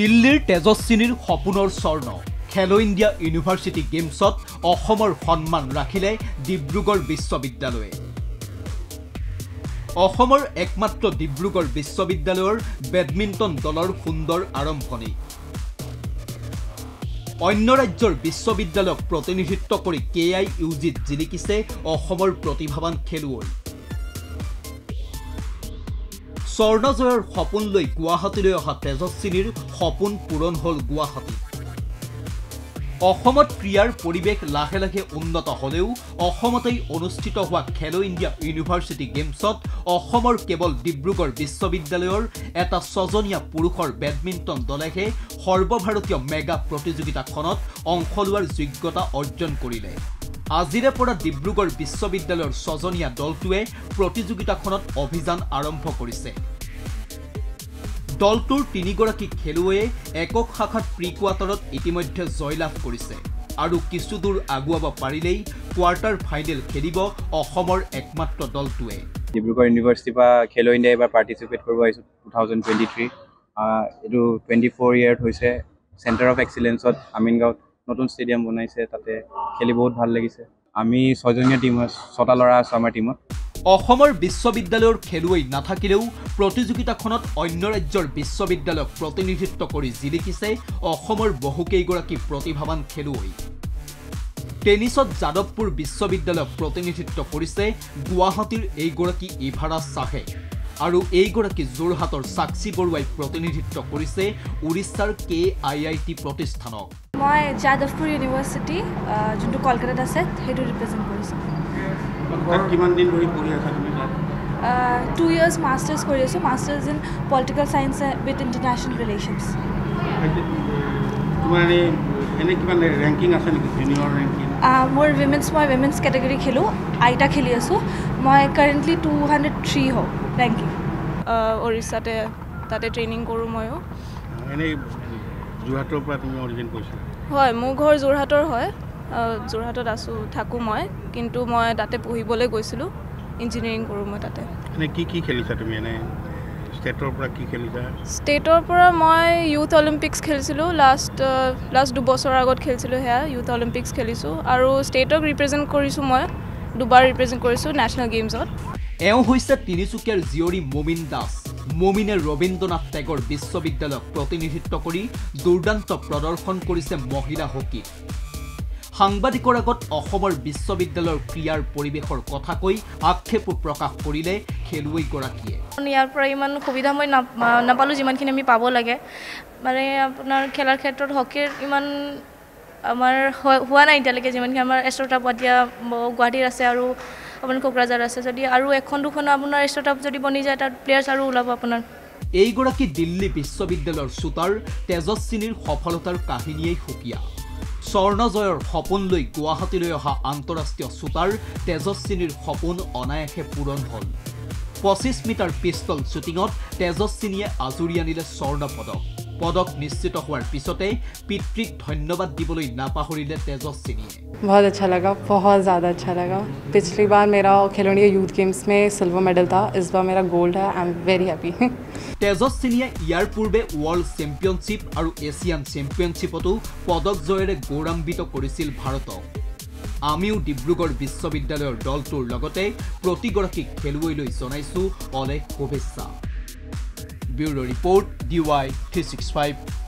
দিল্লিৰ তেজস্বিনীৰ সপোনৰ স্বৰ্ণ খেলো ইন্ডিয়া ইউনিভাৰ্চিটি গেমছত অসমৰ সন্মান ৰাখিলে ডিব্ৰুগড় বিশ্ববিদ্যালয়ে অসমৰ একমাত্ৰ ডিব্ৰুগড় বিশ্ববিদ্যালয়ৰ বেডমিণ্টন দলৰ সুন্দৰ আৰম্ভণি অন্য ৰাজ্যৰ বিশ্ববিদ্যালয়ক প্ৰতিনিধিত্ব কৰি কে.আই. ইউজিত জিলিকিছে অসমৰ প্ৰতিভাৱান খেলুৱৈ স্বৰ্ণজয়ৰ সপোন লৈ গুৱাহাটীলৈ অহা তেজস্বিনীৰ সপোন পূৰণ হল গুৱাহাটী অসমত ক্ৰীড়াৰ পৰিৱেশ লাহে লাহে উন্নত হলেও অসমতেই অনুষ্ঠিত হোৱা খেলো ইন্ডিয়া ইউনিভাৰ্চিটি গেমছত অসমৰ কেৱল ডিব্ৰুগড় বিশ্ববিদ্যালয়ৰ এটা সজনীয়া পুৰুষৰ বেডমিণ্টন দলেহে সৰ্বভাৰতীয় মেগা প্ৰতিযোগিতাখনত অংশ লোৱাৰ যোগ্যতা অৰ্জন কৰিলে আজিৰে পৰা ডিব্ৰুগড় বিশ্ববিদ্যালয়ৰ সজনীয়া দলটোৱে প্ৰতিযোগিতাখনত অভিযান আৰম্ভ কৰিছে দলটোৰ তিনিগৰাকী খেলুৱৈয়ে একক শাখাত প্ৰি-কোৱাৰ্টাৰত ইতিমধ্যে জয়লাভ কৰিছে আৰু কিছুদূৰ আগুৱাব পাৰিলেই কোৱাৰ্টাৰ ফাইনেল খেলিব অসমৰ একমাত্ৰ দলটোৱে ডিব্ৰুগড় ইউনিভাৰ্চিটি বা খেলো ইন্ডিয়া এবাৰ পাৰ্টিসিপেট কৰিব আহিছো 2023 এটো 24 ইয়াৰত হৈছে সেন্টাৰ অফ এক্সিলেন্সত আমিনগাঁও নতুন স্টেডিয়াম বনাইছে তাতে খেলি বহুত ভাল লাগিছে আমি ছজনীয়া টিম ছটা লৰা আছে আমাৰ টিমত অসমৰ বিশ্ববিদ্যালয়ৰ খেলুৱৈ নাথাকিলেও প্ৰতিযোগিতাখনত অন্য ৰাজ্যৰ বিশ্ববিদ্যালয়ক প্ৰতিনিধিত্ব কৰি জিলিকিছে অসমৰ বহুকেইগৰাকী প্ৰতিভাৱান খেলুৱৈ টেনিছত যাদৱপুৰ বিশ্ববিদ্যালয়ক প্ৰতিনিধিত্ব কৰিছে গুৱাহাটীৰ এইগৰাকী ইভাৰা সাহে আৰু এইগৰাকী যোৰহাটৰ সাক্ষী বৰুৱাই প্ৰতিনিধিত্ব কৰিছে উৰিষ্যাৰ কে.আই.টি প্ৰতিষ্ঠানক মই যাদৱপুৰ ইউনিভাৰ্চিটি যোনটো কলকাতাত আছে হেতু ৰিপ্ৰেজেন্ট কৰিছে Two years masters kori asu masters in political science with international relations tumare ene kiman ranking ase niki junior ranking more women's category khelu aita kheli asu moi currently 203 ho ranking orissa te tate training koru moyo ene Jorhator pra tumi origin koisu hoy mo ghor Jorhator hoy Jorhatot asu thaku moi kintu moi tate pohibole goisilu engineering koru moi tate ane ki ki khelisa tumi ane state or pura ki khelisa state or pura moi youth olympics khelisilu last dubosor agot khelisilu he youth olympics khelisu aru state ok represent korisu moi dubai represent korisu national games ot এও হৈছে তিনিচুকীয়াৰ জিয়ৰী মমিন দাস মমিনে ৰবীন্দ্ৰনাথ টেগৰ বিশ্ববিদ্যালয়ক প্ৰতিনিধিত্ব কৰি দুৰ্দান্ত প্ৰদৰ্শন কৰিছে মহিলা hockey সাংবাদিকৰ আগত অসমৰ বিশ্ববিদ্যালয়ৰ ক্ৰীড়াৰ পৰিৱেশৰ কথা কৈ আক্ষেপ প্ৰকাশ কৰিলে খেলুৱৈ গৰাকীয়ে ইয়াৰ পৰা ইমান সুবিধা মই নাপালো যিমানখিনি আমি পাব লাগে মানে আপোনাৰ খেলাৰ ক্ষেত্ৰত হকীৰ ইমান আমাৰ হোৱা নাই এতিয়ালৈকে যিমানখিনি আমাৰ এষ্ট্ৰটা পতিয়া গুৱাহাটীৰ আছে আৰু अपन কোকৰাজাৰ আছে যদি আৰু এখন দুখন আপোনাৰ ষ্টাৰ্টআপ যদি বনি যায় তাৰ প্লেয়াৰ্ছ আৰু ওলাব আপোনাৰ এইগৰাকী দিল্লী বিশ্ববিদ্যালয়ৰ সুতাৰ তেজস্বিনীৰ সফলতাৰ কাহিনীয়ে সুকিয়া স্বৰ্ণজয়ৰ সপোন লৈ গুৱাহাটীলৈ অহা আন্তৰাষ্ট্ৰীয় সুতাৰ তেজস্বিনীৰ সপোন অনায়াসে পূৰণ হল 25 মিটাৰ পিষ্টল শ্বুটিঙত তেজস্বিনীয়ে আজুৰি আনিলে স্বৰ্ণ পদক পদক নিশ্চিত হোৱাৰ পিছতে পিতৃক ধন্যবাদ দিবলৈ নাপাহৰিলে তেজস্বিনী बहुत अच्छा लगा बहुत ज़्यादा अच्छा लगा पिछली बार मेरा खेलो इंडिया यूथ गेम्स में सिल्वर मेडल था इस बार मेरा गोल्ड है आई एम वेरी हैप्पी तेजस्विनीয়ে ইয়াৰ পূৰ্বে वर्ल्ड चैम्पियनशिप और एशियन चैम्पियनशिपতো পদক জয়েৰে গৌৰৱান্বিত কৰিছিল ভাৰতক আমিও ডিব্ৰুগড় বিশ্ববিদ্যালয়ৰ দলটোৰ লগতে প্ৰতিগৰাকী খেলুৱৈলৈ জনাইছো অলেখ শুভেচ্ছা ব্যুৰ ৰিপৰ্ট DY365